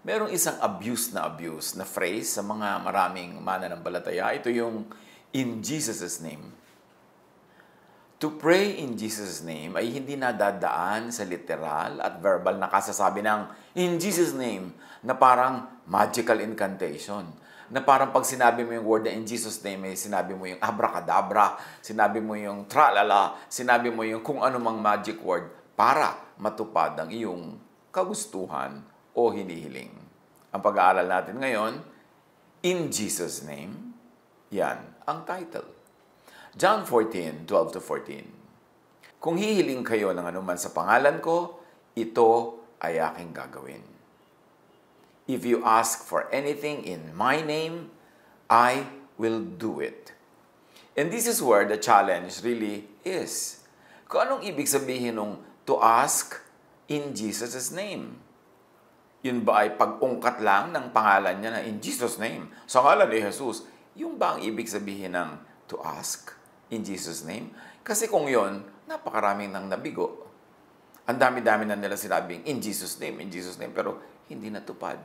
merong isang abuse na phrase sa mga maraming mananampalataya. Ito yung in Jesus' name. To pray in Jesus' name ay hindi nadadaan sa literal at verbal na kasasabi ng in Jesus' name na parang magical incantation. Na parang pag sinabi mo yung word na in Jesus' name, eh, sinabi mo yung abracadabra, sinabi mo yung tralala, sinabi mo yung kung anumang magic word para matupad ang iyong kagustuhan o hinihiling. Ang pag-aaral natin ngayon, in Jesus' name, yan ang title. John 14:12-14. Kung hihiling kayo ng anuman sa pangalan ko, ito ay aking gagawin. If you ask for anything in my name, I will do it. And this is where the challenge really is. Kung anong ibig sabihin ng to ask in Jesus' name? Yun ba ay pag-ungkat lang ng pangalan niya na in Jesus' name? Sa ngalan ni Jesus, yung ba ang ibig sabihin ng to ask? In Jesus' name? Kasi kung yon, napakaraming nang nabigo. Ang dami-dami na nila sinabing, in Jesus' name, pero hindi natupad.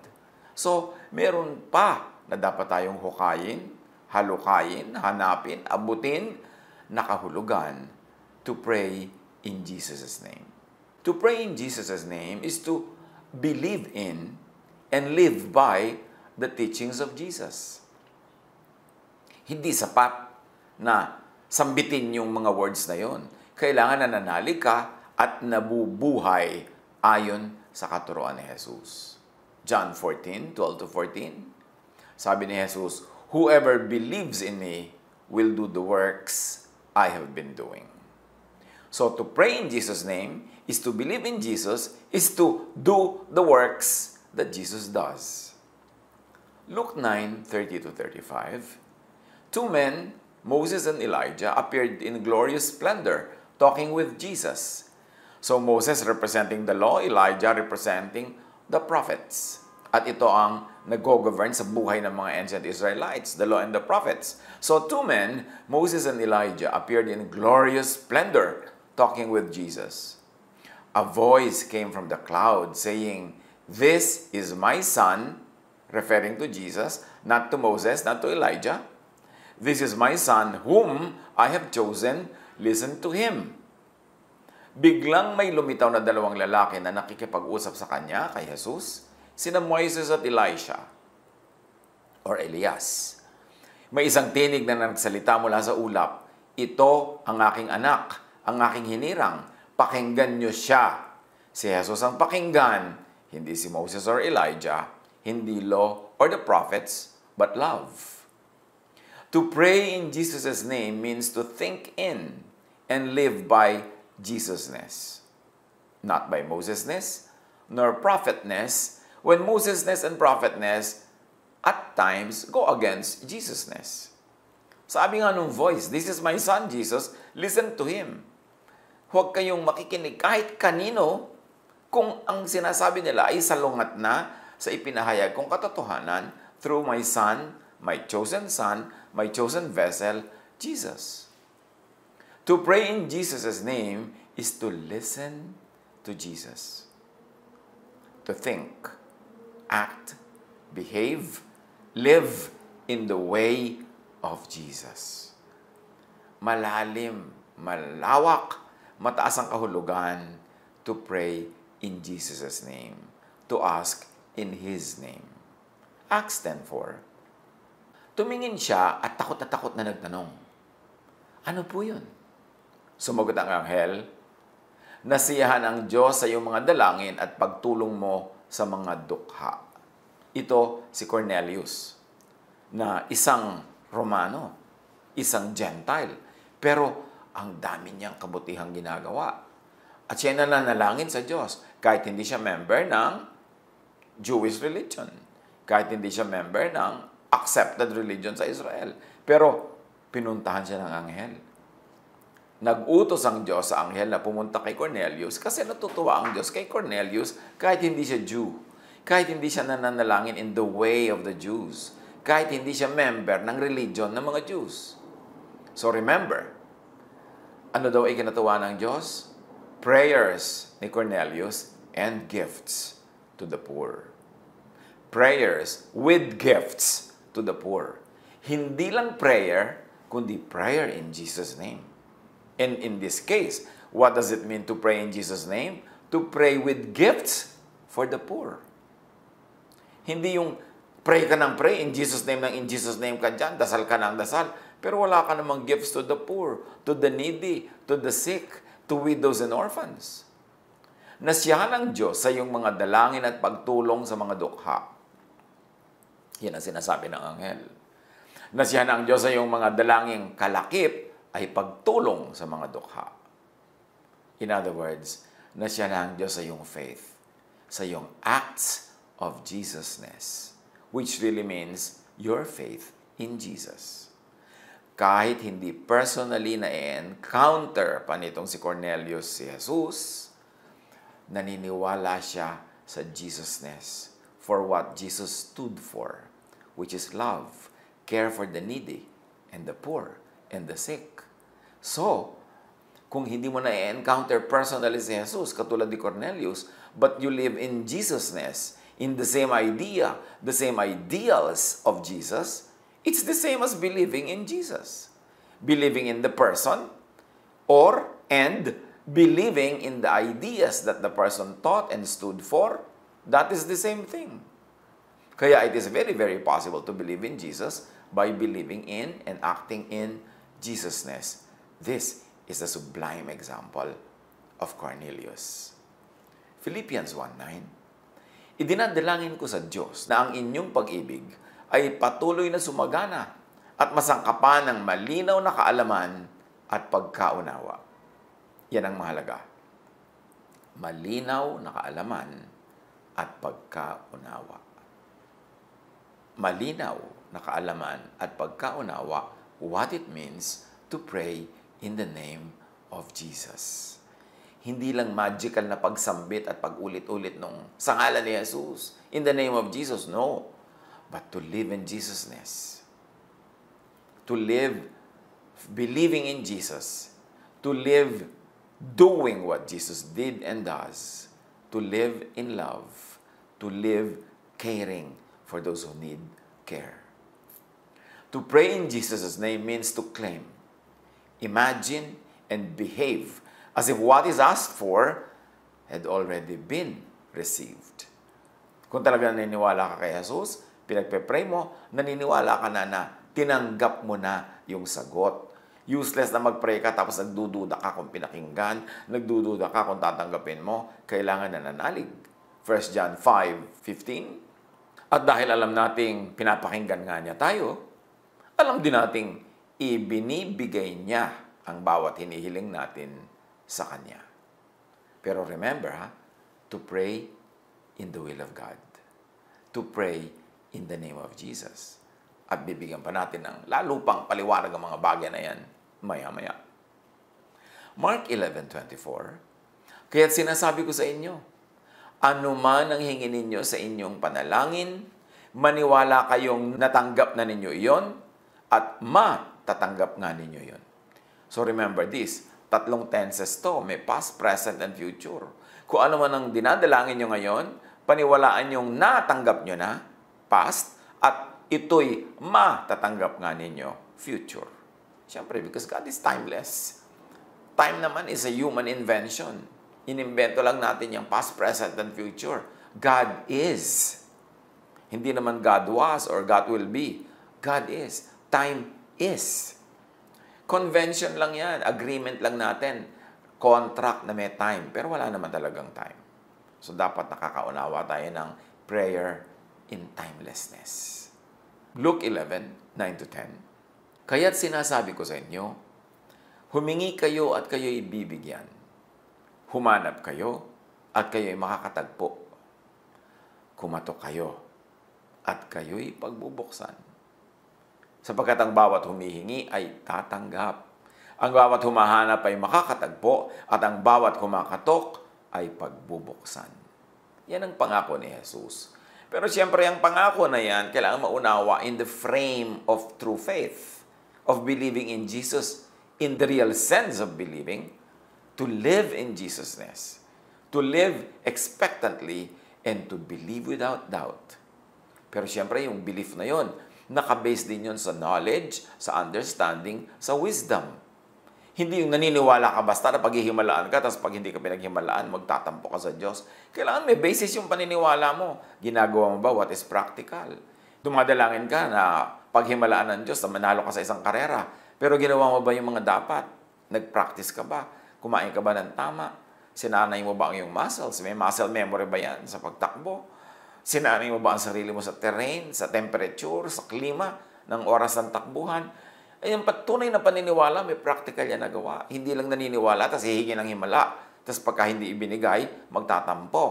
So, meron pa na dapat tayong hukayin, halukayin, hanapin, abutin, nakahulugan to pray in Jesus' name. To pray in Jesus' name is to believe in and live by the teachings of Jesus. Hindi sapat na sambitin yung mga words na yon. Kailangan nananalig ka at nabubuhay ayon sa katuruan ni Jesus. John 14:12-14. Sabi ni Jesus, whoever believes in me will do the works I have been doing. So to pray in Jesus' name is to believe in Jesus, is to do the works that Jesus does. Luke 9:30-35. Two men, Moses and Elijah, appeared in glorious splendor, talking with Jesus. So Moses representing the law, Elijah representing the prophets. At ito ang nag-govern sa buhay ng mga ancient Israelites, the law and the prophets. So two men, Moses and Elijah, appeared in glorious splendor, talking with Jesus. A voice came from the cloud saying, "This is my son," referring to Jesus, not to Moses, not to Elijah. "This is my son whom I have chosen. Listen to him." Biglang may lumitaw na dalawang lalaki na nakikipag-usap sa kanya, kay Jesus, sina Moises at Elisha, or Elias. May isang tinig na nagsalita mula sa ulap, "Ito ang aking anak, ang aking hinirang, pakinggan niyo siya." Si Jesus ang pakinggan, hindi si Moses or Elijah, hindi law or the prophets, but love. To pray in Jesus' name means to think in and live by Jesusness, not by Mosesness nor prophetness, when Mosesness and prophetness at times go against Jesusness. Sabi nga nung voice, "This is my son Jesus, listen to him." Huwag kayong makikinig kahit kanino kung ang sinasabi nila ay salungat na sa ipinahayag kong katotohanan through my son, my chosen son, my chosen vessel, Jesus. To pray in Jesus' name is to listen to Jesus. To think, act, behave, live in the way of Jesus. Malalim, malawak, mataas ang kahulugan to pray in Jesus' name. To ask in His name. Acts 10:4. Tumingin siya at takot na nagtanong, "Ano po yun?" Sumagot ang anghel, "Nasiyahan ang Diyos sa iyong mga dalangin at pagtulong mo sa mga dukha." Ito si Cornelius, na isang Romano, isang Gentile, pero ang dami niyang kabutihang ginagawa. At siya na nanalangin sa Diyos, kahit hindi siya member ng Jewish religion, kahit hindi siya member ng accepted religion sa Israel. Pero, pinuntahan siya ng anghel. Nag-utos ang Diyos sa anghel na pumunta kay Cornelius kasi natutuwa ang Diyos kay Cornelius kahit hindi siya Jew. Kahit hindi siya nananalangin in the way of the Jews. Kahit hindi siya member ng religion ng mga Jews. So remember, ano daw ay kinatuwa ng Diyos? Prayers ni Cornelius and gifts to the poor. prayers with gifts to the poor. Hindi lang prayer, kundi prayer in Jesus' name. And in this case, what does it mean to pray in Jesus' name? To pray with gifts for the poor. Hindi yung pray ka ng pray, in Jesus' name ng in Jesus' name ka dyan, dasal ka ng dasal, pero wala ka namang gifts to the poor, to the needy, to the sick, to widows and orphans. Nasiyahan ang Diyos sa iyong mga dalangin at pagtulong sa mga dukha. Yan ang sinasabi ng anghel. Nasiyahan ang Diyos sa iyong mga dalangin kalakip ay pagtulong sa mga dukha. In other words, nasiyahan ang Diyos sa iyong faith, sa iyong acts of Jesusness, which really means your faith in Jesus. Kahit hindi personally na-encounter pa nitong si Cornelius si Jesus, naniniwala siya sa Jesusness, for what Jesus stood for, which is love, care for the needy, and the poor, and the sick. So, kung hindi mo na-encounter personally si Jesus, katulad ni Cornelius, but you live in Jesusness, in the same idea, the same ideals of Jesus, it's the same as believing in Jesus. Believing in the person, or, and, believing in the ideas that the person taught and stood for, that is the same thing. Kaya it is very, very possible to believe in Jesus by believing in and acting in Jesusness. This is a sublime example of Cornelius. Philippians 1:9, idinadalangin ko sa Diyos na ang inyong pag-ibig ay patuloy na sumagana at masangkapan ng malinaw na kaalaman at pagkaunawa. Yan ang mahalaga. Malinaw na kaalaman at pagkaunawa. Malinaw na kaalaman at pagkaunawa, what it means to pray in the name of Jesus. Hindi lang magical na pagsambit at pagulit-ulit nung sa ngalan ni Jesus, in the name of Jesus, no. But to live in Jesusness. To live believing in Jesus. To live doing what Jesus did and does, to live in love, to live caring for those who need care. To pray in Jesus' name means to claim, imagine, and behave as if what is asked for had already been received. Kung talagang naniniwala ka kay Jesus, pinagpe-pray mo, naniniwala ka na na tinanggap mo na yung sagot. Useless na mag-pray ka tapos nagdududa ka kung pinakinggan, nagdududa ka kung tatanggapin mo, kailangan na nanalig. 1 John 5:15. At dahil alam nating pinapakinggan nga niya tayo, alam din nating ibinibigay niya ang bawat hinihiling natin sa Kanya. Pero remember, to pray in the will of God. To pray in the name of Jesus. At bibigyan pa natin ng lalo pang paliwanag ang mga bagay na yan maya-maya. Mark 11:24, kaya't sinasabi ko sa inyo, ano man ang hingin ninyo sa inyong panalangin, maniwala kayong natanggap na ninyo iyon at matatanggap nga ninyo iyon. So remember this, tatlong tenses to, may past, present, and future. Kung ano man ang dinadalangin nyo ngayon, paniwalaan yung natanggap nyo na, past, at ito'y matatanggap nga ninyo, future. Siyempre, because God is timeless. Time naman is a human invention. Inimbento lang natin yung past, present, and future. God is. Hindi naman God was or God will be. God is. Time is. Convention lang yan. Agreement lang natin. Contract na may time. Pero wala naman talagang time. So, dapat nakakaunawa tayo ng prayer in timelessness. Luke 11:9-10. Kaya't sinasabi ko sa inyo, humingi kayo at kayo'y bibigyan. Humanap kayo at kayo'y makakatagpo. Kumatok kayo at kayo'y pagbubuksan. Sapagkat ang bawat humihingi ay tatanggap. Ang bawat humahanap ay makakatagpo at ang bawat kumakatok ay pagbubuksan. Yan ang pangako ni Jesus. Pero siyempre, ang pangako na yan, kailangan maunawa in the frame of true faith, of believing in Jesus, in the real sense of believing, to live in Jesusness, to live expectantly, and to believe without doubt Pero siyempre, yung belief na yun, nakabase din yun sa knowledge, sa understanding, sa wisdom. Hindi yung naniniwala ka basta na paghihimalaan ka, tapos pag hindi ka pinaghimalaan, magtatampo ka sa Diyos. Kailangan may basis yung paniniwala mo. Ginagawa mo ba what is practical? Dumadalangin ka na paghimalaan ng Diyos, na manalo ka sa isang karera. Pero ginawa mo ba yung mga dapat? Nag-practice ka ba? Kumain ka ba ng tama? Sinanay mo ba ang iyong muscles? May muscle memory ba yan sa pagtakbo? Sinanay mo ba ang sarili mo sa terrain, sa temperature, sa klima, ng oras ng takbuhan? Ayan, patunay na paniniwala, may practical yan na gawa. Hindi lang naniniwala, tapos hihingin ng himala. Tapos pagka hindi ibinigay, magtatampo.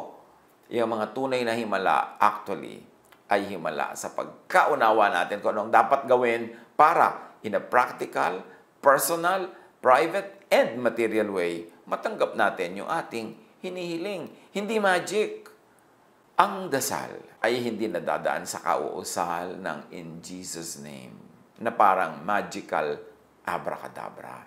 Yung mga tunay na himala, actually, ay himala sa pagkaunawa natin kung anong dapat gawin para in a practical, personal, private, and material way, matanggap natin yung ating hinihiling. Hindi magic. Ang dasal ay hindi nadadaan sa kauusal ng in Jesus' name, na parang magical abracadabra.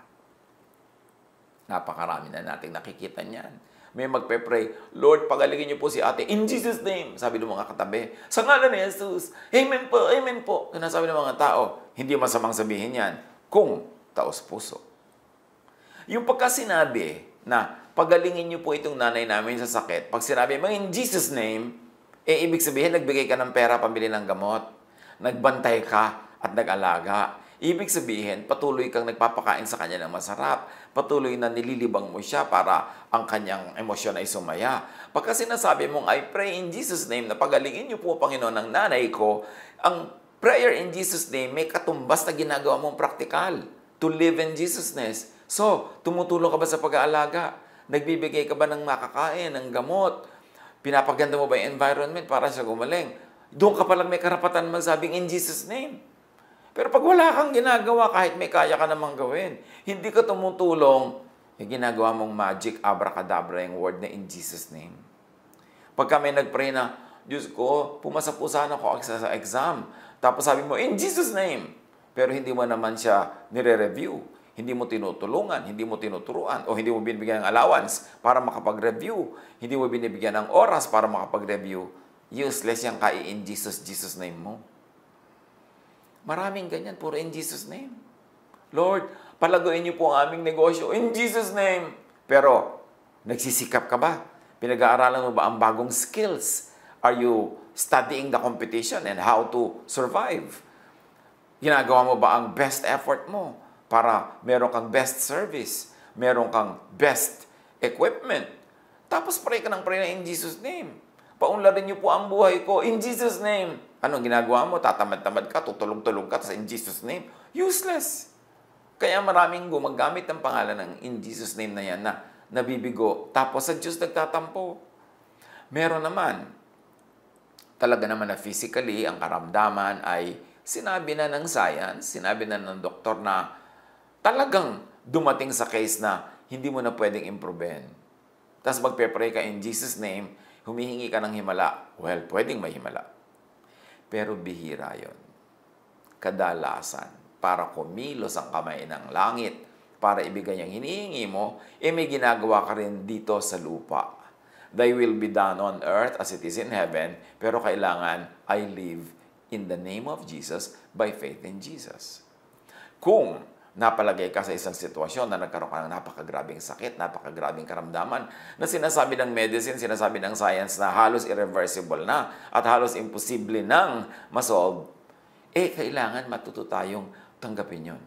Napakarami na nating nakikita niyan. May magpe-pray, Lord, pagalingin niyo po si ate. In Jesus' name, sabi ng mga katabi, sa ngalan ni Jesus, amen po, amen po. Kaya nasabi ng mga tao, hindi masamang sabihin yan kung taos puso. Yung pagkasinabi na pagalingin niyo po itong nanay namin sa sakit, pag sinabi mo in Jesus' name, eh ibig sabihin nagbigay ka ng pera pambili ng gamot, nagbantay ka, at nag-alaga. Ibig sabihin, patuloy kang nagpapakain sa kanya ng masarap. Patuloy na nililibang mo siya para ang kanyang emosyon ay sumaya. Pagka sinasabi mong, I pray in Jesus' name na pagalingin niyo po, Panginoon, ng nanay ko, ang prayer in Jesus' name may katumbas na ginagawa mong praktikal to live in Jesusness. So, tumutulong ka ba sa pag-aalaga? Nagbibigay ka ba ng makakain, ng gamot? Pinapaganda mo ba yung environment para siya gumaling? Doon ka palang may karapatan magsabing in Jesus' name. Pero pag wala kang ginagawa, kahit may kaya ka namang gawin, hindi ka tumutulong, yung ginagawa mong magic abracadabra yung word na in Jesus' name. Pagka may nagpray na, Diyos ko, pumasa po sana ako sa exam. Tapos sabi mo, in Jesus' name. Pero hindi mo naman siya nire-review. Hindi mo tinutulungan, hindi mo tinuturuan, o hindi mo binibigyan ng allowance para makapag-review. Hindi mo binibigyan ng oras para makapag-review. Useless yung in Jesus' name mo. Maraming ganyan, puro in Jesus' name. Lord, palaguin niyo po ang aming negosyo, in Jesus' name. Pero, nagsisikap ka ba? Pinag-aaralan mo ba ang bagong skills? Are you studying the competition and how to survive? Ginagawa mo ba ang best effort mo para meron kang best service, meron kang best equipment? Tapos pray ka ng pray na in Jesus' name. Paunlarin niyo po ang buhay ko, in Jesus' name. Anong ginagawa mo? Tatamad-tamad ka, tutulog-tulog ka, tapos in Jesus' name, useless. Kaya maraming gumagamit ng pangalan ng in Jesus' name na yan na nabibigo, tapos sa Diyos nagtatampo. Meron naman, talaga naman na physically, ang karamdaman ay sinabi na ng science, sinabi na ng doktor na talagang dumating sa case na hindi mo na pwedeng improven. Tapos magpe-pray ka in Jesus' name, humihingi ka ng himala. Well, pwedeng may himala. Pero bihira yun. Kadalasan, para kumilos ang kamay ng langit, para ibigay ang hinihingi mo, eh may ginagawa ka rin dito sa lupa. Thy will be done on earth as it is in heaven, pero kailangan I live in the name of Jesus by faith in Jesus. Kung napalagay ka sa isang sitwasyon na nagkaroon ka ng napakagrabing sakit, napakagrabing karamdaman, na sinasabi ng medicine, sinasabi ng science na halos irreversible na at halos imposible nang masolve, eh kailangan matuto tayong tanggapin yun.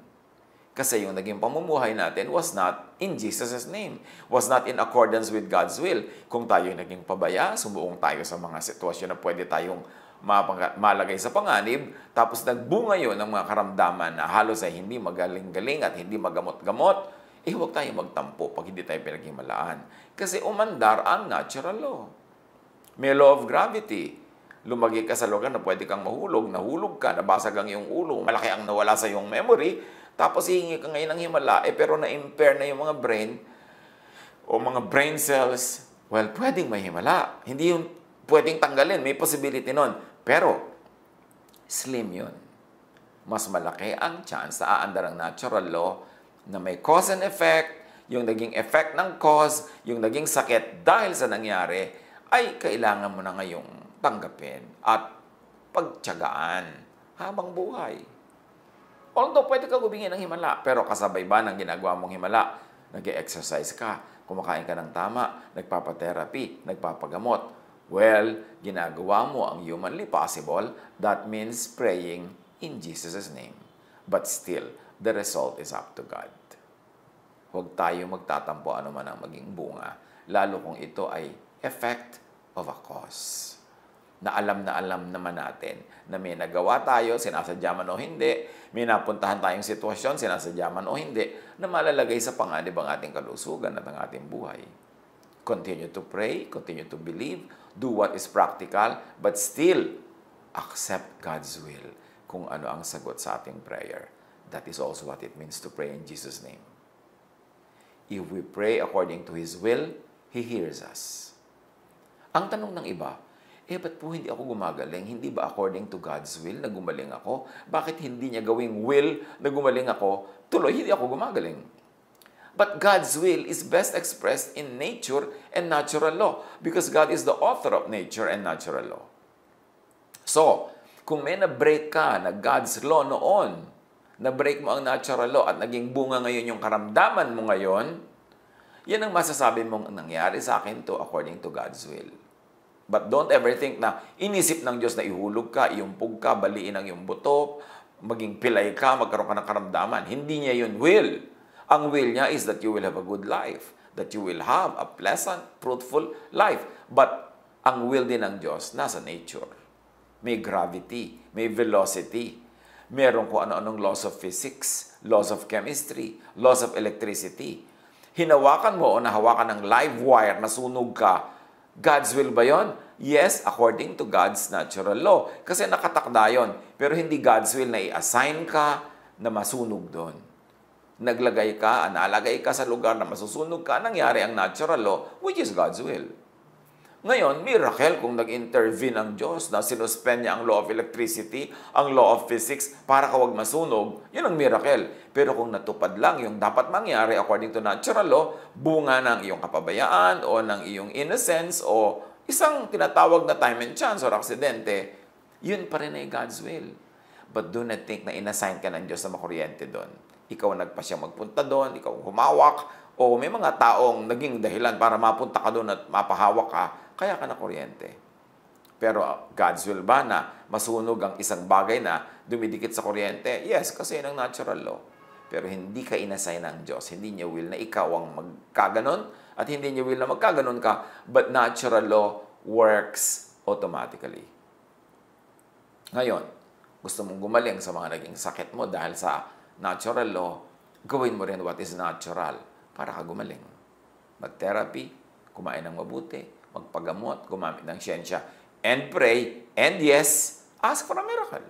Kasi yung naging pamumuhay natin was not in Jesus' name, was not in accordance with God's will. Kung tayo naging pabaya, sumuong tayo sa mga sitwasyon na pwede tayong malagay sa panganib, tapos nagbunga yun ng mga karamdaman na halos ay hindi magaling-galing at hindi magamot-gamot, eh huwag tayo magtampo pag hindi tayo pinaghimalaan. Kasi umandar ang natural law. May law of gravity. Lumagi ka sa lugar na pwede kang mahulog, nahulog ka, nabasag ang iyong ulo, malaki ang nawala sa iyong memory, tapos hihingi ka ngayon ng himala, eh pero na-impair na yung mga brain o mga brain cells, well, pwedeng may himala. Hindi yung pwedeng tanggalin, may possibility nun. Pero, slim yun. Mas malaki ang chance na aandar ang natural law na may cause and effect, yung naging effect ng cause, yung naging sakit dahil sa nangyari, ay kailangan mo na ngayong tanggapin at pagtiyagaan habang buhay. Although pwede ka gumingin ng himala, pero kasabay ba ng ginagawa mong himala? Nag-exercise ka, kumakain ka ng tama, nagpapa-therapy, nagpapagamot. Well, ginagawa mo ang humanly possible, that means praying in Jesus' name. But still, the result is up to God. Huwag tayo magtatampo anuman ang maging bunga, lalo kung ito ay effect of a cause. Na alam naman natin na may nagawa tayo, sinasadyaman o hindi, may napuntahan tayong sitwasyon, sinasadyaman o hindi, na malalagay sa panganib ang ating kalusugan at ang ating buhay. Continue to pray, continue to believe, do what is practical, but still accept God's will kung ano ang sagot sa ating prayer. That is also what it means to pray in Jesus' name. If we pray according to His will, He hears us. Ang tanong ng iba, ba't po hindi ako gumagaling? Hindi ba according to God's will na gumaling ako? Bakit hindi niya gawing will na gumaling ako? Tuloy, hindi ako gumagaling. But God's will is best expressed in nature and natural law because God is the author of nature and natural law. So, kung may na-break ka na God's law noon, na-break mo ang natural law at naging bunga ngayon yung karamdaman mo ngayon, yan ang masasabi mong nangyari sa akin to according to God's will. But don't ever think na inisip ng Diyos na ihulog ka, iumpog ka, baliin ang iyong buto, maging pilay ka, magkaroon ka ng karamdaman. Hindi niya yun will. Ang will niya is that you will have a good life, that you will have a pleasant, fruitful life. But ang will din ng Diyos nasa nature. May gravity, may velocity. Meron kung ano-anong laws of physics, laws of chemistry, laws of electricity. Hinawakan mo o nahawakan ng live wire, nasunog ka, God's will ba yun? Yes, according to God's natural law. Kasi nakatakda yun. Pero hindi God's will na i-assign ka na masunog doon. Naglagay ka, nalagay ka sa lugar na masusunog ka, nangyari ang natural law, which is God's will. Ngayon, miracle kung nag-intervene ang Diyos na sinuspend niya ang law of electricity, ang law of physics, para ka huwag masunog, yun ang miracle. Pero kung natupad lang yung dapat mangyari according to natural law, bunga ng iyong kapabayaan o ng iyong innocence o isang tinatawag na time and chance or aksidente, yun pa rin ay God's will. But do not think na inassign ka ng Diyos na makuryente doon. Ikaw nagpasyang magpunta doon, ikaw humawak, o may mga taong naging dahilan para mapunta ka doon at mapahawak ka, kaya ka na kuryente. Pero God's will ba na masunog ang isang bagay na dumidikit sa kuryente? Yes, kasi yun ang natural law. Pero hindi ka inassign ng Diyos. Hindi niya will na ikaw ang magkaganon at hindi niya will na magkaganon ka. But natural law works automatically. Ngayon, gusto mong gumaling sa mga naging sakit mo dahil sa natural law, gawin mo rin what is natural para ka gumaling. Mag-therapy, kumain ng mabuti, magpagamot, gumamit ng siyensya, and pray, and yes, ask for a miracle.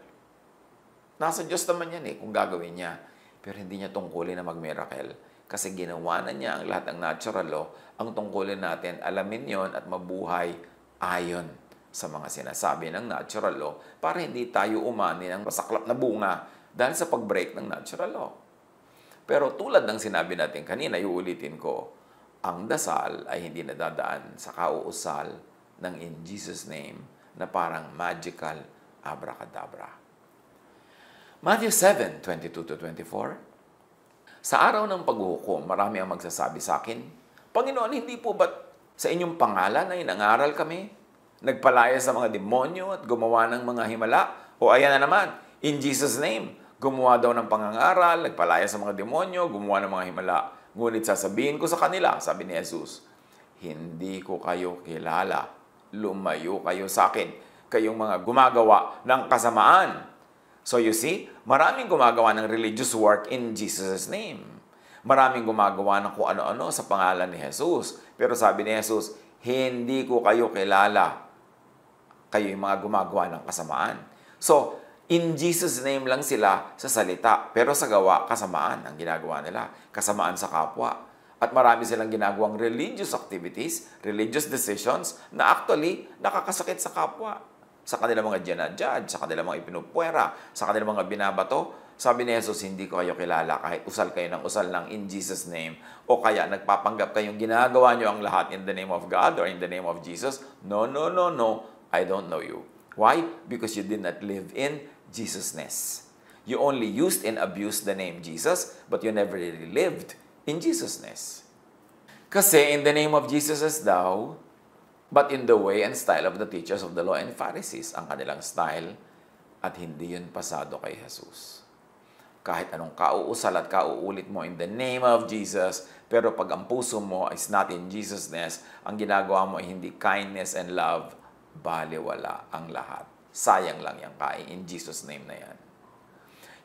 Nasa Diyos naman yan kung gagawin niya. Pero hindi niya tungkulin na mag-miracle kasi ginawa na niya ang lahat ng natural law. Ang tungkulin natin, alamin yon at mabuhay ayon sa mga sinasabi ng natural law para hindi tayo umani ng masaklap na bunga dahil sa pag-break ng natural law. Pero tulad ng sinabi natin kanina, iuulitin ko, ang dasal ay hindi nadadaan sa kauusal ng in Jesus' name na parang magical abracadabra. Matthew 7:22-24. Sa araw ng paghuhukom, marami ang magsasabi sa akin, Panginoon, hindi po ba't sa inyong pangalan ay nangaral kami? Nagpalaya sa mga demonyo at gumawa ng mga himala? O ayan na naman, in Jesus' name, gumawa daw ng pangangaral, nagpalaya sa mga demonyo, gumawa ng mga himala. Ngunit sasabihin ko sa kanila, sabi ni Jesus, hindi ko kayo kilala. Lumayo kayo sa akin, kayong mga gumagawa ng kasamaan. So you see, maraming gumagawa ng religious work in Jesus' name. Maraming gumagawa ng kung ano-ano sa pangalan ni Jesus. Pero sabi ni Jesus, hindi ko kayo kilala. Kayo yung mga gumagawa ng kasamaan. So, in Jesus' name lang sila sa salita, pero sa gawa, kasamaan ang ginagawa nila. Kasamaan sa kapwa. At marami silang ginagawang religious activities, religious decisions, na actually nakakasakit sa kapwa. Sa kanilang mga ginajudge, sa kanilang mga ipinupwera, sa kanilang mga binabato. Sabi ni Jesus, hindi ko kayo kilala kahit usal kayo ng usal lang in Jesus' name. O kaya nagpapanggap kayong ginagawa nyo ang lahat in the name of God or in the name of Jesus. No, no, no, no, I don't know you. Why? Because you did not live in Jesusness. You only used and abused the name Jesus, but you never really lived in Jesusness. Kasi in the name of Jesus as thou, but in the way and style of the teachers of the law and Pharisees, ang kanilang style, at hindi yun pasado kay Jesus. Kahit anong kauusal at kauulit mo in the name of Jesus, pero pag ang puso mo is not in Jesusness, ang ginagawa mo ay hindi kindness and love, baliwala ang lahat. Sayang lang yung kain in Jesus' name na yan.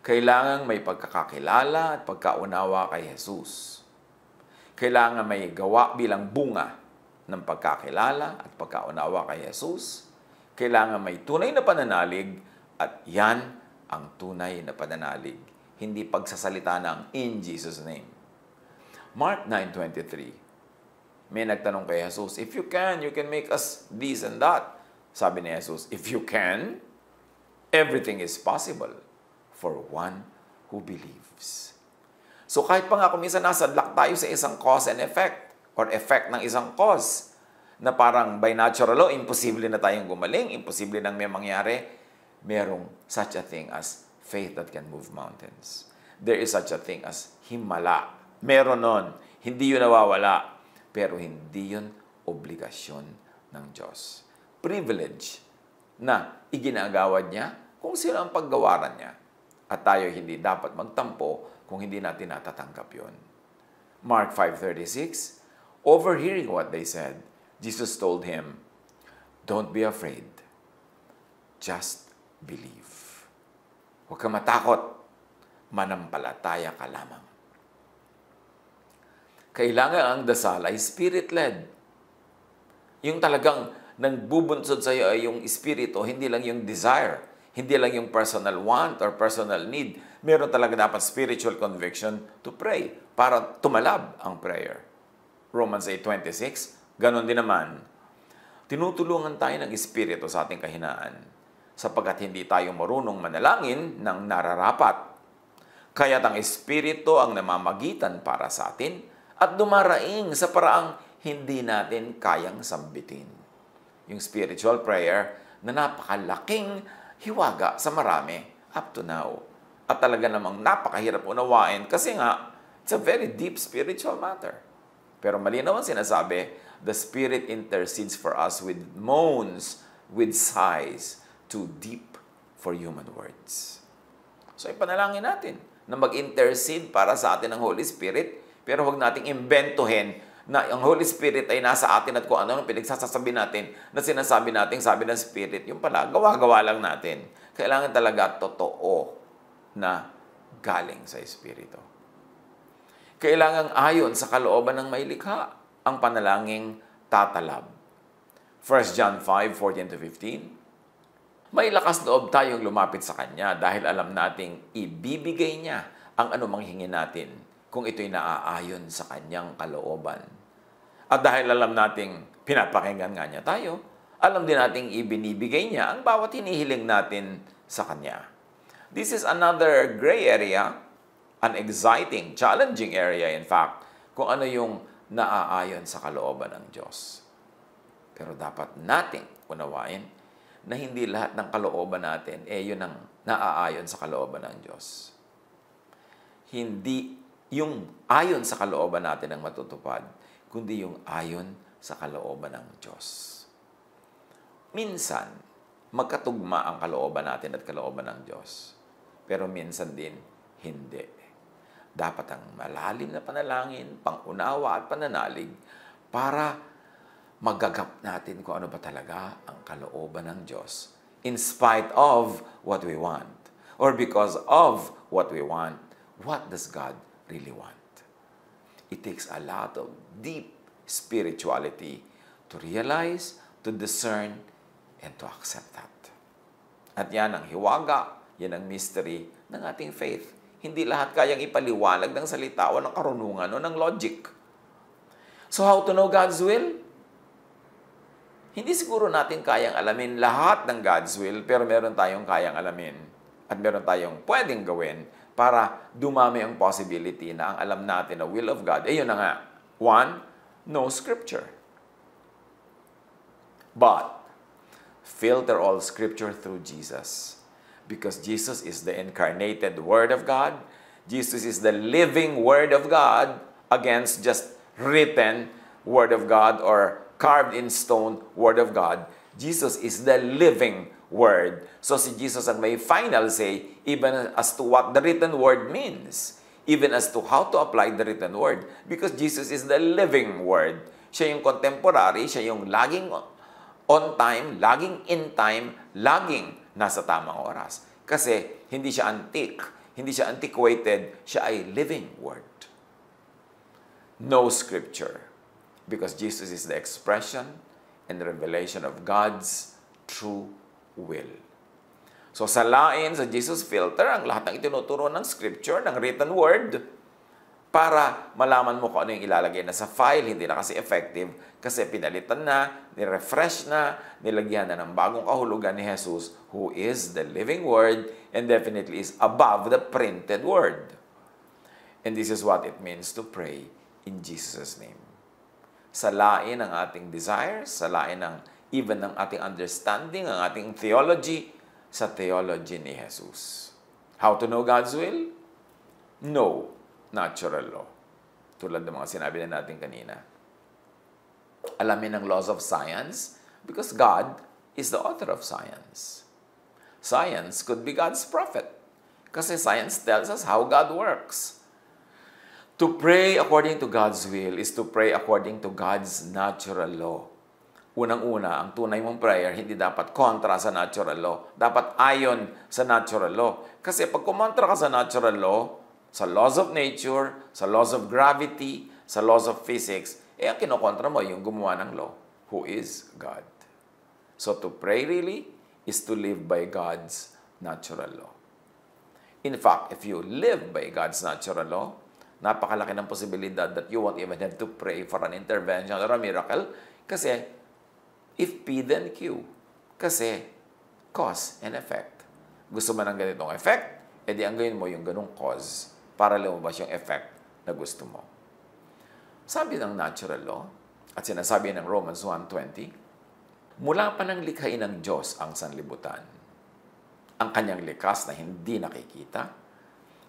Kailangan may pagkakakilala at pagkaunawa kay Jesus. Kailangan may gawa bilang bunga ng pagkakilala at pagkaunawa kay Jesus. Kailangan may tunay na pananalig at yan ang tunay na pananalig. Hindi pagsasalita ng in Jesus' name. Mark 9:23. May nagtanong kay Jesus, if you can make us this and that. Sabi ni Jesus, if you can, everything is possible for one who believes. So kahit pa nga kung minsan nasadlak tayo sa isang cause and effect or effect ng isang cause na parang by natural law, imposible na tayong gumaling, imposible nang may mangyari, merong such a thing as faith that can move mountains. There is such a thing as himala. Meron nun. Hindi yun nawawala. Pero hindi yun obligasyon ng Diyos. Privilege na iginagawad niya kung sino ang paggawaran niya. At tayo hindi dapat magtampo kung hindi natin natatanggap yun. Mark 5:36, overhearing what they said, Jesus told him, don't be afraid, just believe. Huwag ka matakot, manampalataya ka lamang. Kailangan ang dasal ay spirit-led. Yung talagang nagbubunsod sa iyo ay yung espiritu, hindi lang yung desire, hindi lang yung personal want or personal need. Meron talaga dapat spiritual conviction to pray para tumalab ang prayer. Romans 8:26, ganon din naman. Tinutulungan tayo ng espiritu sa ating kahinaan sapagkat hindi tayo marunong manalangin ng nararapat. Kaya't ang espiritu ang namamagitan para sa atin at dumaraing sa paraang hindi natin kayang sambitin. Yung spiritual prayer na napakalaking hiwaga sa marami up to now. At talaga namang napakahirap unawain kasi nga, it's a very deep spiritual matter. Pero malinaw ang sinasabi, the Spirit intercedes for us with moans, with sighs, too deep for human words. So ipanalangin natin na mag-intercede para sa atin ang Holy Spirit, pero huwag nating imbentuhin na ang Holy Spirit ay nasa atin at kung ano ang pinagsasabi natin na sinasabi natin, sabi ng Spirit, yung pala, gawa-gawa lang natin. Kailangan talaga totoo na galing sa Espiritu. Kailangang ayon sa kalooban ng may likha, ang panalangin tatalab. 1 John 5:14-15, may lakas loob tayong lumapit sa Kanya dahil alam nating ibibigay Niya ang anumang hingin natin kung ito'y naaayon sa Kanyang kalooban. At dahil alam nating pinapakinggan nga Niya tayo, alam din nating ibinibigay Niya ang bawat hinihiling natin sa Kanya. This is another gray area, an exciting, challenging area in fact, kung ano yung naaayon sa kalooban ng Diyos. Pero dapat nating unawain na hindi lahat ng kalooban natin, yun ang naaayon sa kalooban ng Diyos. Hindi yung ayon sa kalooban natin ang matutupad, kundi yung ayon sa kalooban ng Diyos. Minsan, magkatugma ang kalooban natin at kalooban ng Diyos. Pero minsan din, hindi. Dapat ang malalim na panalangin, pangunawa at pananalig para magagap natin kung ano ba talaga ang kalooban ng Diyos in spite of what we want or because of what we want. What does God really want? It takes a lot of deep spirituality to realize, to discern, and to accept that. At yan ang hiwaga, yan ang mystery ng ating faith. Hindi lahat kayang ipaliwanag ng salita o ng karunungan o ng logic. So how to know God's will? Hindi siguro natin kayang alamin lahat ng God's will, pero meron tayong kayang alamin at meron tayong pwedeng gawin para dumami ang possibility na ang alam natin na will of God. Yun na nga. 1. Know Scripture. But, filter all Scripture through Jesus. Because Jesus is the incarnated Word of God. Jesus is the living Word of God against just written Word of God or carved in stone Word of God. Jesus is the living Word. So si Jesus ang may final say, even as to what the written Word means, even as to how to apply the written Word. Because Jesus is the living Word. Siya yung contemporary, siya yung laging on time, laging in time, laging nasa tamang oras. Kasi hindi siya antique, hindi siya antiquated, siya ay living Word. No Scripture, because Jesus is the expression and revelation of God's true will. So salain sa Jesus filter ang lahat ng itinuturo ng Scripture, ng written Word, para malaman mo kung ano yung ilalagay na sa file. Hindi na kasi effective kasi pinalitan na, nirefresh na, nilagyan na ng bagong kahulugan ni Jesus, who is the living Word and definitely is above the printed Word. And this is what it means to pray in Jesus' name. Salain ang ating desires, salain ang even ng ating understanding, ang ating theology sa theology ni Jesus. How to know God's will? No natural law. Tulad ng mga sinabi na natin kanina. Alamin ang laws of science because God is the author of science. Science could be God's prophet kasi science tells us how God works. To pray according to God's will is to pray according to God's natural law. Unang-una, ang tunay mong prayer hindi dapat kontra sa natural law. Dapat ayon sa natural law. Kasi pag kumontra ka sa natural law, sa laws of nature, sa laws of gravity, sa laws of physics, ang kinokontra mo yung gumawa ng law, who is God. So to pray really is to live by God's natural law. In fact, if you live by God's natural law, napakalaki ng posibilidad that you won't even have to pray for an intervention or a miracle kasi if P then Q. Kasi cause and effect. Gusto man ng ganitong effect, edi ang gawin mo yung ganong cause para lumabas yung effect na gusto mo. Sabi ng natural law, at sinasabi ng Romans 1:20, mula pa nang likhain ng Diyos ang sanlibutan, ang kanyang likas na hindi nakikita,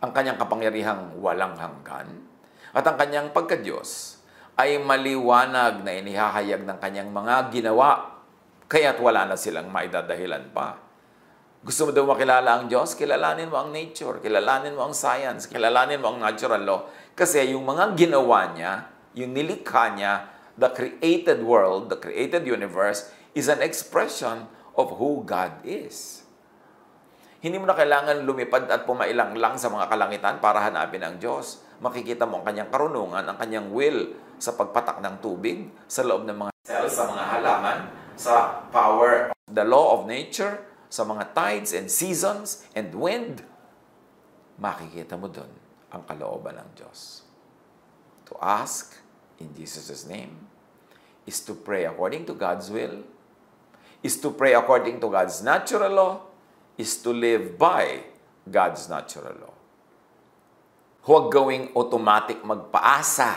ang kanyang kapangyarihang walang hanggan, at ang kanyang pagka-Diyos ay maliwanag na inihahayag ng kanyang mga ginawa, kaya't wala na silang maidadahilan pa. Gusto mo daw makilala ang Diyos? Kilalanin mo ang nature, kilalanin mo ang science, kilalanin mo ang natural law. Kasi yung mga ginawa niya, yung nilikha niya, the created world, the created universe, is an expression of who God is. Hindi mo na kailangan lumipad at pumailanglang sa mga kalangitan para hanapin ang Diyos. Makikita mo ang kanyang karunungan, ang kanyang will sa pagpatak ng tubig, sa loob ng mga cells, sa mga halaman, sa power of the law of nature, sa mga tides and seasons and wind, makikita mo dun ang kalooban ng Diyos. To ask in Jesus' name is to pray according to God's will, is to pray according to God's natural law, is to live by God's natural law. Huwag gawing automatic magpaasa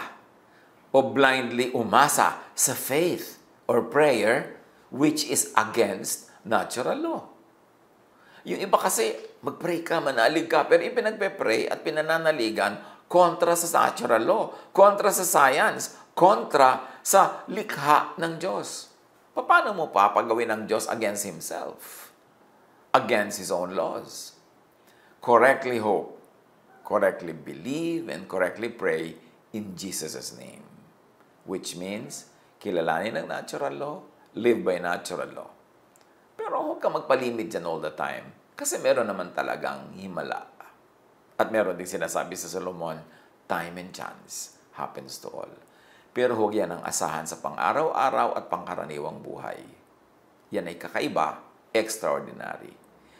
o blindly umasa sa faith or prayer which is against natural law. Yung iba kasi, mag-pray ka, manalig ka, pero ipinagpe-pray at pinananaligan kontra sa natural law, kontra sa science, kontra sa likha ng Diyos. Paano mo papagawin ng Diyos against Himself? Against His own laws? Correctly hope, correctly believe, and correctly pray in Jesus' name. Which means, kilalanin ang natural law, live by natural law. Pero huwag kang magpalimit dyan all the time. Kasi meron naman talagang himala. At meron din sinasabi sa Solomon, time and chance happens to all. Pero huwag yan ang asahan sa pang-araw-araw at pangkaraniwang buhay. Yan ay kakaiba, extraordinary.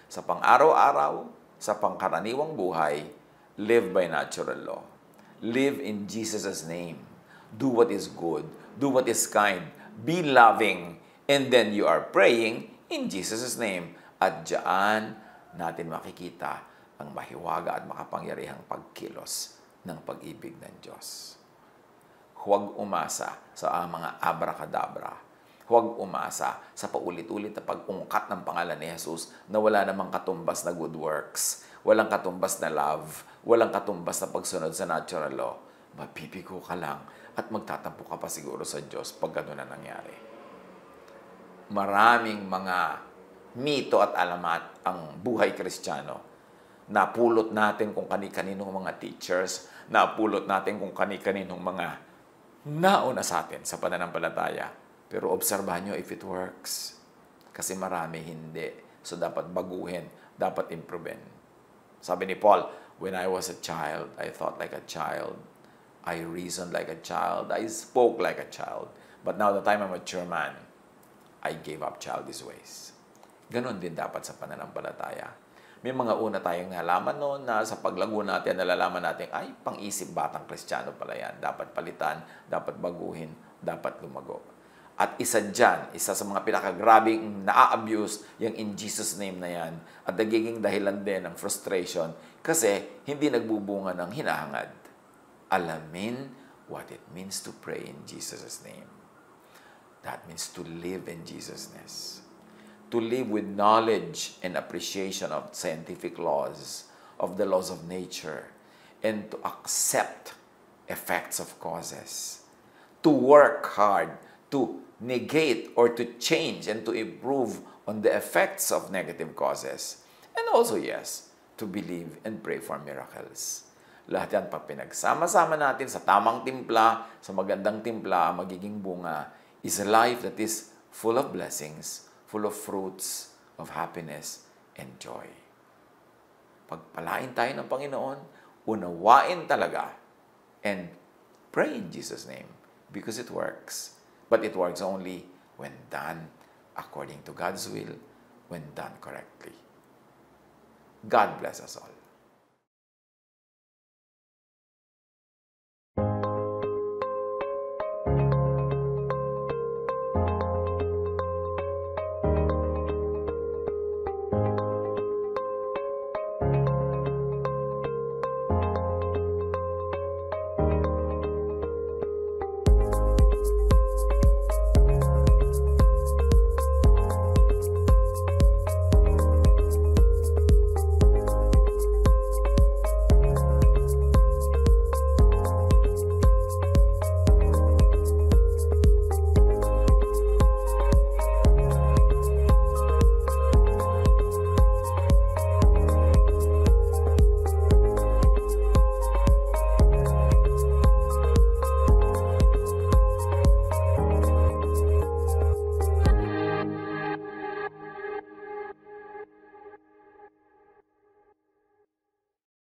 Sa pang-araw-araw, sa pangkaraniwang buhay, live by natural law. Live in Jesus' name. Do what is good. Do what is kind. Be loving. And then you are praying in Jesus' name. At diyan natin makikita ang mahiwaga at makapangyarihang pagkilos ng pag-ibig ng Diyos. Huwag umasa sa mga abrakadabra. huwag umasa sa paulit-ulit na pag-ungkat ng pangalan ni Jesus na wala namang katumbas na good works, walang katumbas na love, walang katumbas na pagsunod sa natural law. Mapipigo ka lang at magtatampo ka pa siguro sa Diyos pag gano'n na nangyari. Maraming mga mito at alamat ang buhay Kristiyano. Napulot natin kung kani-kaninong mga teachers, napulot natin kung kani-kaninong mga nauna sa atin sa pananampalataya. Pero obserbahan nyo if it works. Kasi marami hindi. So dapat baguhin, dapat improven. Sabi ni Paul, when I was a child, I thought like a child. I reasoned like a child. I spoke like a child. But now the time I'm a mature man, I gave up childish ways. Ganon din dapat sa pananampalataya. May mga una tayong nalaman noon na sa paglago natin, nalalaman natin, ay, pang-isip batang Kristiyano pala yan. Dapat palitan, dapat baguhin, dapat lumago. At isa dyan, isa sa mga pinakagrabing na-abuse, yung in Jesus name na yan. At nagiging dahilan din ng frustration kasi hindi nagbubunga ng hinahangad. Alamin what it means to pray in Jesus' name. That means to live in Jesus-ness. To live with knowledge and appreciation of scientific laws, of the laws of nature, and to accept effects of causes. To work hard, to negate or to change and to improve on the effects of negative causes. And also, yes, to believe and pray for miracles. Lahat yan pag pinagsama-sama natin sa tamang timpla, sa magandang timpla, magiging bunga, is a life that is full of blessings, full of fruits of happiness and joy. Pagpalain tayo ng Panginoon, unawain talaga, and pray in Jesus' name because it works. But it works only when done according to God's will, when done correctly. God bless us all.